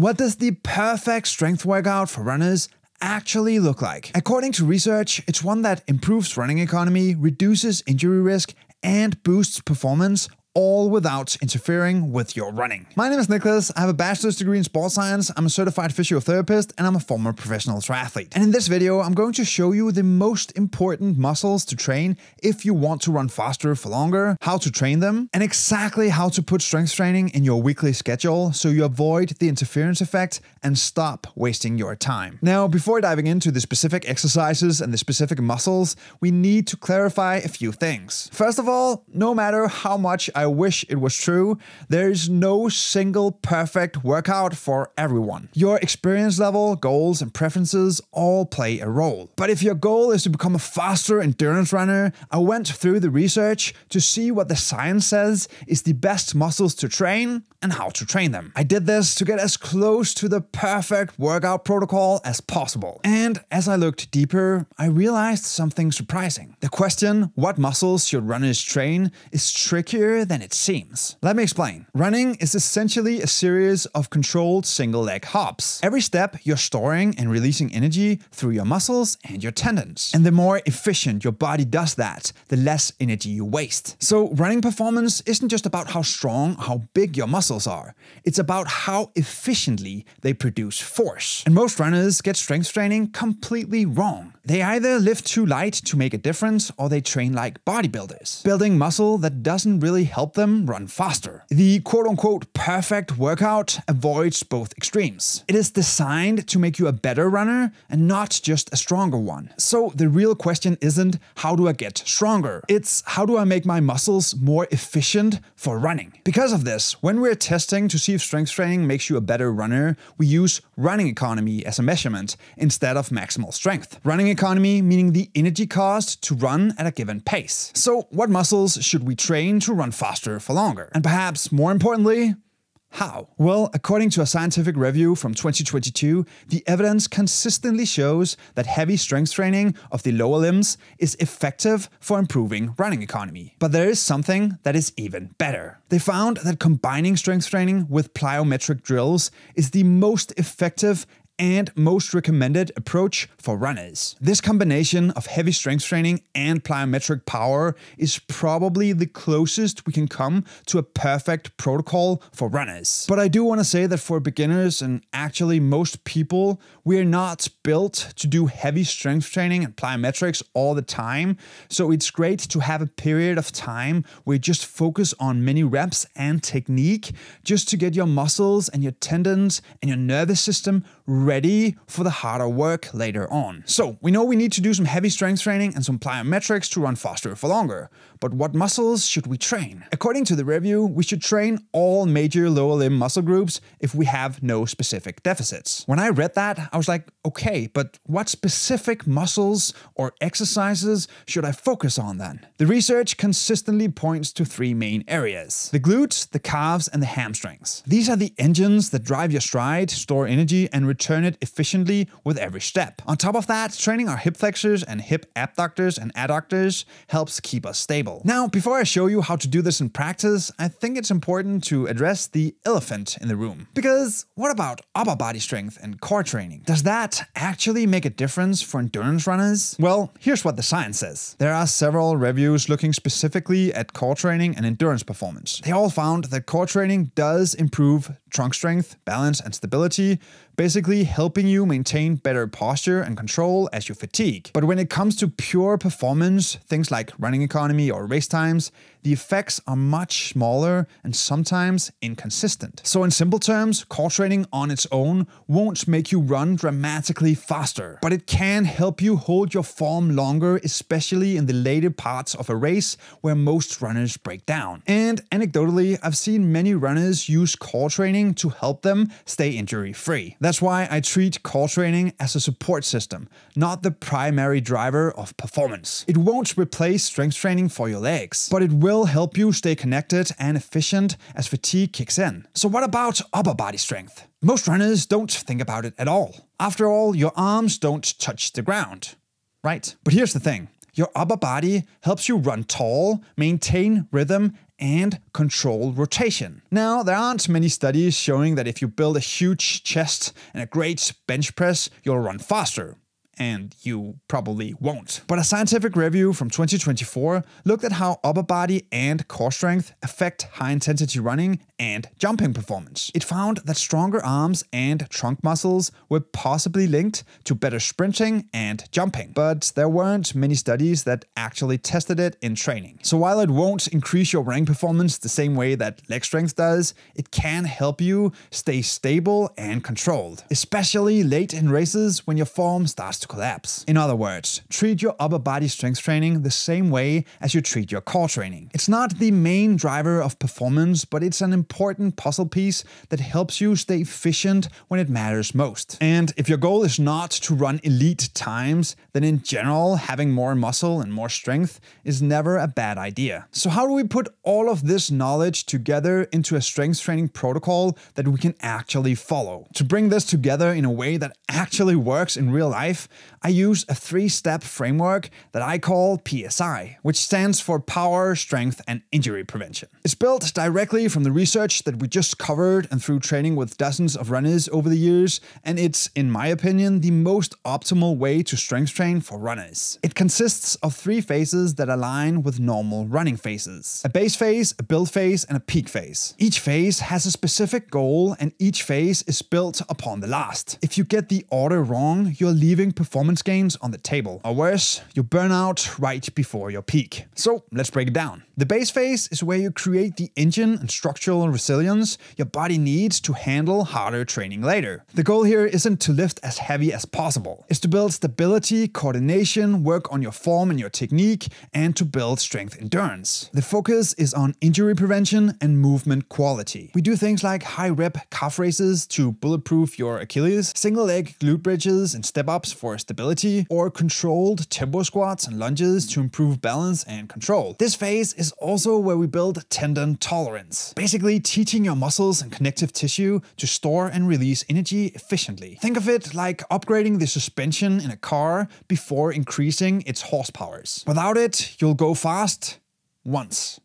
What does the perfect strength workout for runners actually look like? According to research, it's one that improves running economy, reduces injury risk, and boosts performance, all without interfering with your running. My name is Nicklas, I have a bachelor's degree in sports science, I'm a certified physiotherapist, and I'm a former professional triathlete. And in this video, I'm going to show you the most important muscles to train if you want to run faster for longer, how to train them, and exactly how to put strength training in your weekly schedule so you avoid the interference effect and stop wasting your time. Now, before diving into the specific exercises and the specific muscles, we need to clarify a few things. First of all, no matter how much I wish it was true, there is no single perfect workout for everyone. Your experience level, goals, and preferences all play a role. But if your goal is to become a faster endurance runner, I went through the research to see what the science says is the best muscles to train and how to train them. I did this to get as close to the perfect workout protocol as possible. And as I looked deeper, I realized something surprising. The question, what muscles should runners train, is trickier than it seems. Let me explain. Running is essentially a series of controlled single leg hops. Every step, you're storing and releasing energy through your muscles and your tendons. And the more efficient your body does that, the less energy you waste. So running performance isn't just about how strong, how big your muscles are. It's about how efficiently they produce force. And most runners get strength training completely wrong. They either lift too light to make a difference, or they train like bodybuilders, building muscle that doesn't really help them run faster. The quote-unquote perfect workout avoids both extremes. It is designed to make you a better runner and not just a stronger one. So the real question isn't how do I get stronger? It's how do I make my muscles more efficient for running? Because of this, when we're testing to see if strength training makes you a better runner, we use running economy as a measurement instead of maximal strength. Running economy meaning the energy cost to run at a given pace. So what muscles should we train to run faster? For longer? And perhaps more importantly, how? Well, according to a scientific review from 2022, the evidence consistently shows that heavy strength training of the lower limbs is effective for improving running economy. But there is something that is even better. They found that combining strength training with plyometric drills is the most effective and most recommended approach for runners. This combination of heavy strength training and plyometric power is probably the closest we can come to a perfect protocol for runners. But I do want to say that for beginners and actually most people, we're not built to do heavy strength training and plyometrics all the time. So it's great to have a period of time where you just focus on many reps and technique just to get your muscles and your tendons and your nervous system ready for the harder work later on. So we know we need to do some heavy strength training and some plyometrics to run faster for longer. But what muscles should we train? According to the review, we should train all major lower limb muscle groups if we have no specific deficits. When I read that, I was like, okay, but what specific muscles or exercises should I focus on then? The research consistently points to three main areas: the glutes, the calves, and the hamstrings. These are the engines that drive your stride, store energy, and return it efficiently with every step. On top of that, training our hip flexors and hip abductors and adductors helps keep us stable. Now, before I show you how to do this in practice, I think it's important to address the elephant in the room. Because what about upper body strength and core training? Does that actually make a difference for endurance runners? Well, here's what the science says. There are several reviews looking specifically at core training and endurance performance. They all found that core training does improve trunk strength, balance, and stability, basically helping you maintain better posture and control as you fatigue. But when it comes to pure performance, things like running economy or race times, the effects are much smaller and sometimes inconsistent. So in simple terms, core training on its own won't make you run dramatically faster, but it can help you hold your form longer, especially in the later parts of a race where most runners break down. And anecdotally, I've seen many runners use core training to help them stay injury-free. That's why I treat core training as a support system, not the primary driver of performance. It won't replace strength training for your legs, but it will help you stay connected and efficient as fatigue kicks in. So what about upper body strength? Most runners don't think about it at all. After all, your arms don't touch the ground, right? But here's the thing. Your upper body helps you run tall, maintain rhythm, and control rotation. Now, there aren't many studies showing that if you build a huge chest and a great bench press, you'll run faster. And you probably won't. But a scientific review from 2024 looked at how upper body and core strength affect high-intensity running and jumping performance. It found that stronger arms and trunk muscles were possibly linked to better sprinting and jumping, but there weren't many studies that actually tested it in training. So while it won't increase your running performance the same way that leg strength does, it can help you stay stable and controlled, especially late in races when your form starts to collapse. In other words, treat your upper body strength training the same way as you treat your core training. It's not the main driver of performance, but it's an important puzzle piece that helps you stay efficient when it matters most. And if your goal is not to run elite times, then in general, having more muscle and more strength is never a bad idea. So how do we put all of this knowledge together into a strength training protocol that we can actually follow? To bring this together in a way that actually works in real life, I use a three-step framework that I call PSI, which stands for Power, Strength, and Injury Prevention. It's built directly from the research that we just covered and through training with dozens of runners over the years, and it's, in my opinion, the most optimal way to strength train for runners. It consists of three phases that align with normal running phases: a base phase, a build phase, and a peak phase. Each phase has a specific goal, and each phase is built upon the last. If you get the order wrong, you're leaving performance gains on the table. Or worse, you burn out right before your peak. So let's break it down. The base phase is where you create the engine and structural resilience your body needs to handle harder training later. The goal here isn't to lift as heavy as possible. It's to build stability, coordination, work on your form and your technique, and to build strength endurance. The focus is on injury prevention and movement quality. We do things like high rep calf raises to bulletproof your Achilles, single leg glute bridges and step-ups for stability, or controlled tempo squats and lunges to improve balance and control. This phase is also where we build tendon tolerance, basically teaching your muscles and connective tissue to store and release energy efficiently. Think of it like upgrading the suspension in a car before increasing its horsepowers. Without it, you'll go fast once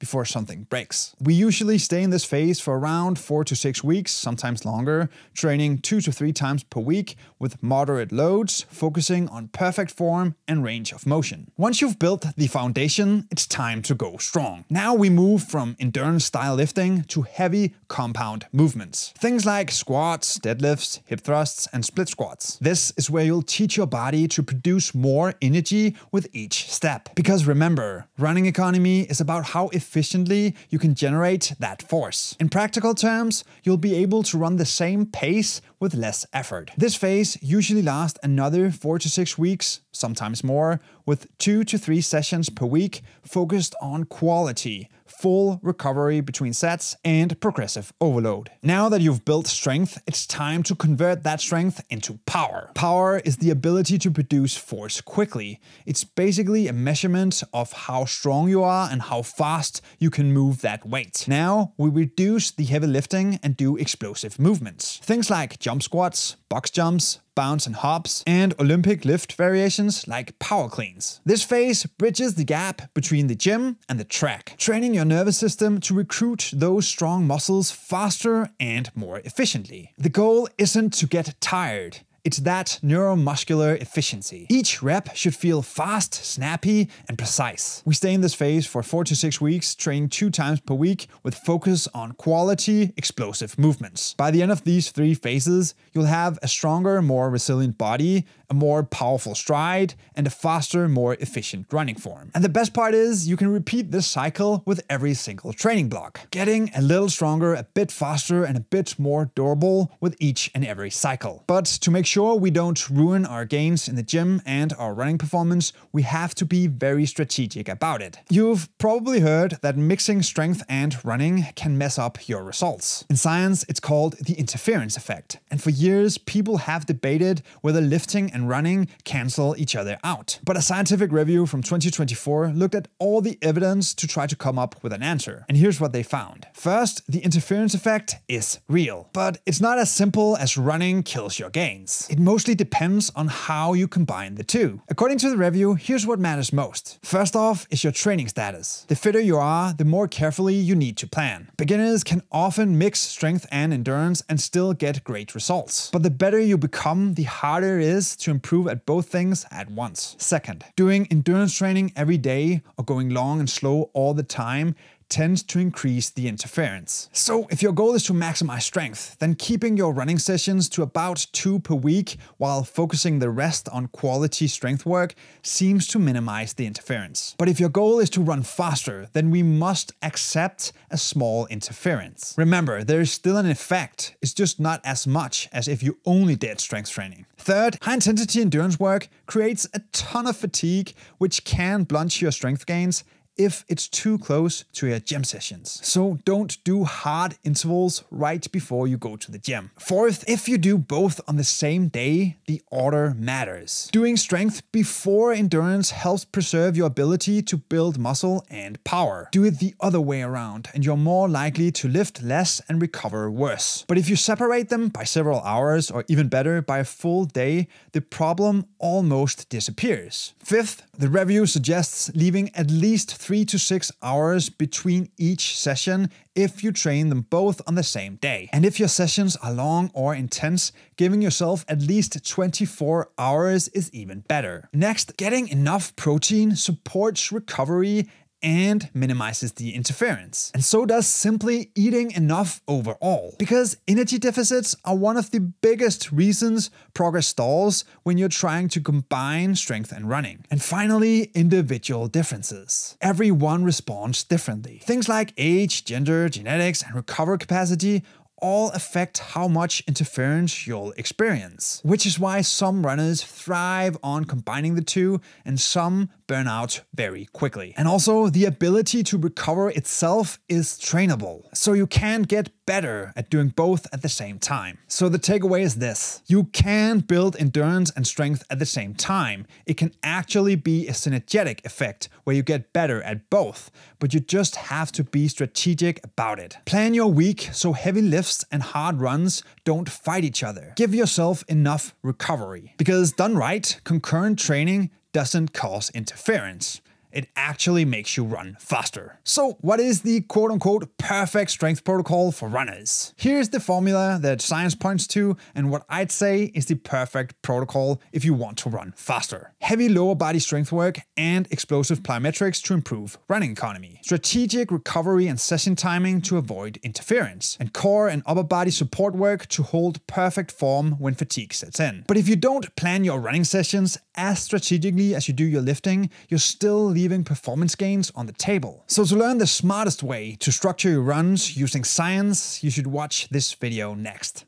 before something breaks. We usually stay in this phase for around 4 to 6 weeks, sometimes longer, training 2 to 3 times per week with moderate loads, focusing on perfect form and range of motion. Once you've built the foundation, it's time to go strong. Now we move from endurance-style lifting to heavy compound movements. Things like squats, deadlifts, hip thrusts, and split squats. This is where you'll teach your body to produce more energy with each step. Because remember, running economy is about how efficiently you can generate that force. In practical terms, you'll be able to run the same pace with less effort. This phase usually lasts another 4 to 6 weeks, sometimes more, with 2 to 3 sessions per week focused on quality, full recovery between sets, and progressive overload. Now that you've built strength, it's time to convert that strength into power. Power is the ability to produce force quickly. It's basically a measurement of how strong you are and how fast you can move that weight. Now we reduce the heavy lifting and do explosive movements. Things like jump squats, box jumps, bounce and hops, and Olympic lift variations like power cleans. This phase bridges the gap between the gym and the track, training your nervous system to recruit those strong muscles faster and more efficiently. The goal isn't to get tired. It's that neuromuscular efficiency. Each rep should feel fast, snappy, and precise. We stay in this phase for 4 to 6 weeks, training 2 times per week with focus on quality, explosive movements. By the end of these 3 phases, you'll have a stronger, more resilient body, a more powerful stride, and a faster, more efficient running form. And the best part is you can repeat this cycle with every single training block, getting a little stronger, a bit faster, and a bit more durable with each and every cycle. But to make sure we don't ruin our gains in the gym and our running performance, we have to be very strategic about it. You've probably heard that mixing strength and running can mess up your results. In science, it's called the interference effect, and for years people have debated whether lifting and running cancel each other out. But a scientific review from 2024 looked at all the evidence to try to come up with an answer. And here's what they found. First, the interference effect is real, but it's not as simple as running kills your gains. It mostly depends on how you combine the two. According to the review, here's what matters most. First off is your training status. The fitter you are, the more carefully you need to plan. Beginners can often mix strength and endurance and still get great results. But the better you become, the harder it is to improve at both things at once. Second, doing endurance training every day or going long and slow all the time tends to increase the interference. So if your goal is to maximize strength, then keeping your running sessions to about 2 per week while focusing the rest on quality strength work seems to minimize the interference. But if your goal is to run faster, then we must accept a small interference. Remember, there is still an effect, it's just not as much as if you only did strength training. Third, high-intensity endurance work creates a ton of fatigue, which can blunt your strength gains if it's too close to your gym sessions. So don't do hard intervals right before you go to the gym. Fourth, if you do both on the same day, the order matters. Doing strength before endurance helps preserve your ability to build muscle and power. Do it the other way around, and you're more likely to lift less and recover worse. But if you separate them by several hours, or even better, by a full day, the problem almost disappears. Fifth, the review suggests leaving at least 3 to 6 hours between each session if you train them both on the same day. And if your sessions are long or intense, giving yourself at least 24 hours is even better. Next, getting enough protein supports recovery and minimizes the interference. And so does simply eating enough overall. Because energy deficits are one of the biggest reasons progress stalls when you're trying to combine strength and running. And finally, individual differences. Everyone responds differently. Things like age, gender, genetics, and recovery capacity all affect how much interference you'll experience, which is why some runners thrive on combining the two and some burn out very quickly. And also, the ability to recover itself is trainable, so you can get better at doing both at the same time. So the takeaway is this: you can build endurance and strength at the same time. It can actually be a synergetic effect where you get better at both, but you just have to be strategic about it. Plan your week so heavy lifts and hard runs don't fight each other. Give yourself enough recovery. Because done right, concurrent training doesn't cause interference. It actually makes you run faster. So what is the quote-unquote perfect strength protocol for runners? Here's the formula that science points to and what I'd say is the perfect protocol if you want to run faster. Heavy lower body strength work and explosive plyometrics to improve running economy. Strategic recovery and session timing to avoid interference. And core and upper body support work to hold perfect form when fatigue sets in. But if you don't plan your running sessions as strategically as you do your lifting, you're still leaving performance gains on the table. So to learn the smartest way to structure your runs using science, you should watch this video next.